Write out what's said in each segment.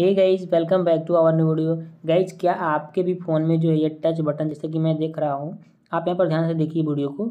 Hey guys welcome back to our new video. Guys क्या आपके भी फ़ोन में जो है ये टच बटन, जैसे कि मैं देख रहा हूँ, आप यहाँ पर ध्यान से देखिए वीडियो को,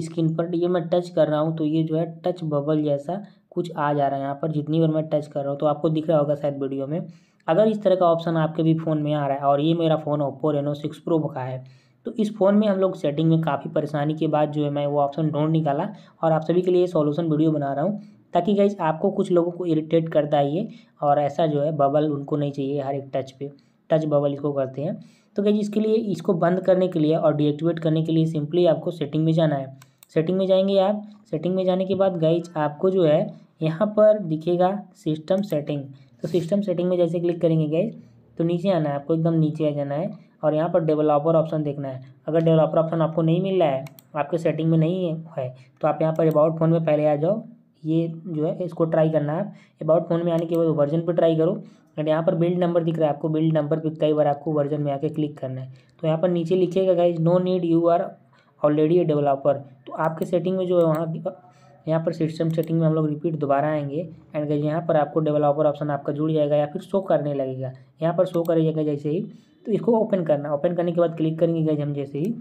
स्क्रीन पर ये मैं टच कर रहा हूँ तो ये जो है टच बबल जैसा कुछ आ जा रहा है यहाँ पर। जितनी बार मैं टच कर रहा हूँ तो आपको दिख रहा होगा शायद वीडियो में। अगर इस तरह का ऑप्शन आपके भी फ़ोन में आ रहा है, और ये मेरा फ़ोन ओप्पो रेनो 6 प्रो का है, तो इस फ़ोन में हम लोग सेटिंग में काफ़ी परेशानी के बाद जो है मैं वो ऑप्शन ढूंढ निकाला और आप सभी के लिए सॉल्यूशन वीडियो बना रहा हूँ, ताकि गाइज आपको कुछ लोगों को इरिटेट करता है ये, और ऐसा जो है बबल उनको नहीं चाहिए। हर एक टच पे टच बबल इसको करते हैं। तो गाइज इसके लिए, इसको बंद करने के लिए और डीएक्टिवेट करने के लिए सिंपली आपको सेटिंग में जाना है। सेटिंग में जाएंगे आप। सेटिंग में जाने के बाद गाइज आपको जो है यहाँ पर दिखेगा सिस्टम सेटिंग। तो सिस्टम सेटिंग में जैसे क्लिक करेंगे गाइज तो नीचे आना है आपको, एकदम नीचे आ जाना है और यहाँ पर डेवलपर ऑप्शन देखना है। अगर डेवलपर ऑप्शन आपको नहीं मिल रहा है, आपके सेटिंग में नहीं है, तो आप यहाँ पर अबाउट फ़ोन में पहले आ जाओ। ये जो है इसको ट्राई करना है आप। अबाउट फ़ोन में आने के बाद वर्जन पर ट्राई करो। एंड यहाँ पर बिल्ड नंबर दिख रहा है आपको, बिल्ड नंबर पर कई बार आपको वर्जन में आके क्लिक करना है। तो यहाँ पर नीचे लिखेगा guys no need, you are already a developer. तो आपके सेटिंग में जो है यहाँ पर सिस्टम सेटिंग में हम लोग रिपीट दोबारा आएंगे। एंड गाइज यहाँ पर आपको डेवलपर ऑप्शन आपका जुड़ जाएगा या फिर शो करने लगेगा, यहाँ पर शो करेगा जैसे ही। तो इसको ओपन करना, ओपन करने के बाद क्लिक करेंगे गाइज हम जैसे ही।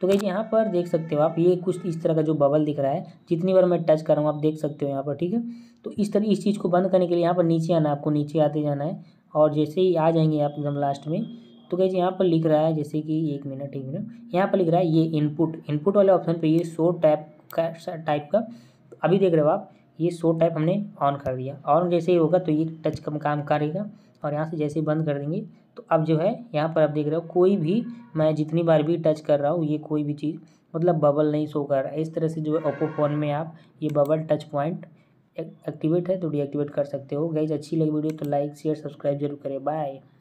तो गाइज यहाँ पर देख सकते हो आप, ये कुछ इस तरह का जो बबल दिख रहा है, जितनी बार मैं टच कर रहा हूँ आप देख सकते हो यहाँ पर, ठीक है। तो इस तरह इस चीज़ को बंद करने के लिए यहाँ पर नीचे आना, आपको नीचे आते जाना है और जैसे ही आ जाएंगे आप एकदम लास्ट में, तो गाइज यहाँ पर लिख रहा है जैसे कि एक मिनट यहाँ पर लिख रहा है ये इनपुट वाले ऑप्शन पर ये शो टाइप का अभी देख रहे हो आप, ये शो टाइप हमने ऑन कर दिया। ऑन जैसे ही होगा तो ये टच का काम करेगा, और यहाँ से जैसे ही बंद कर देंगे तो अब जो है यहाँ पर आप देख रहे हो कोई भी, मैं जितनी बार भी टच कर रहा हूँ ये कोई भी चीज़ मतलब बबल नहीं शो कर रहा है। इस तरह से जो है ओप्पो फ़ोन में आप ये बबल टच पॉइंट एक्टिवेट है तो डीएक्टिवेट कर सकते हो। गाइज अच्छी लगी वीडियो तो लाइक शेयर सब्सक्राइब जरूर करें। बाय।